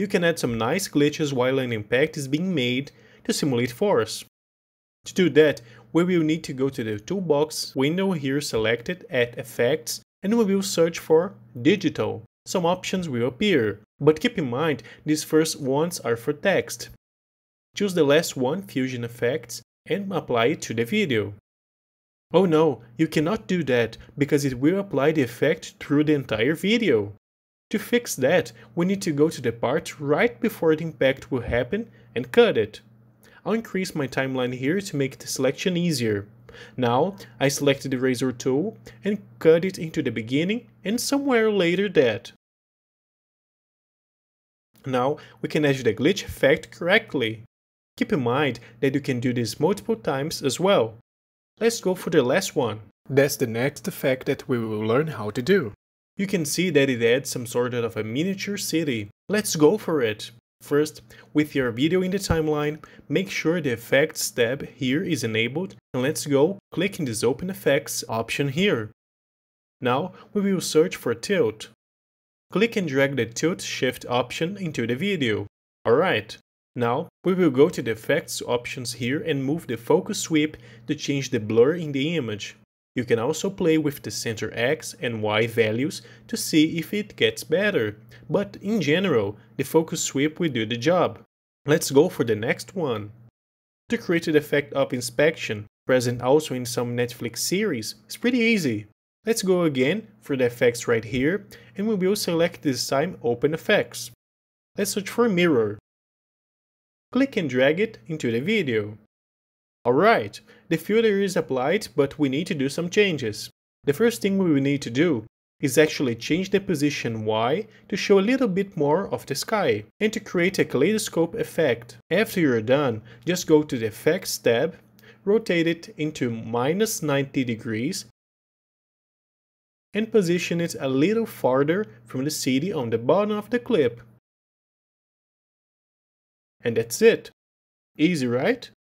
you can add some nice glitches while an impact is being made to simulate force. To do that, we will need to go to the toolbox window here selected at Effects, and we will search for Digital. Some options will appear, but keep in mind these first ones are for text. Choose the last one, Fusion Effects, and apply it to the video. Oh no, you cannot do that, because it will apply the effect through the entire video. To fix that, we need to go to the part right before the impact will happen and cut it. I'll increase my timeline here to make the selection easier. Now, I select the razor tool and cut it into the beginning and somewhere later that. Now, we can edit the glitch effect correctly. Keep in mind that you can do this multiple times as well. Let's go for the last one. That's the next effect that we will learn how to do. You can see that it adds some sort of a miniature city. Let's go for it. First, with your video in the timeline, make sure the Effects tab here is enabled, and let's go clicking this Open Effects option here. Now, we will search for Tilt. Click and drag the Tilt Shift option into the video. Alright, now we will go to the Effects options here and move the Focus Sweep to change the blur in the image. You can also play with the center X and Y values to see if it gets better, but in general, the focus sweep will do the job. Let's go for the next one. To create the effect of inspection, present also in some Netflix series, it's pretty easy. Let's go again for the effects right here, and we will select this time Open Effects. Let's search for Mirror. Click and drag it into the video. Alright, the filter is applied, but we need to do some changes. The first thing we will need to do is actually change the position Y to show a little bit more of the sky and to create a kaleidoscope effect. After you're done, just go to the Effects tab, rotate it into -90 degrees and position it a little farther from the city on the bottom of the clip. And that's it. Easy, right?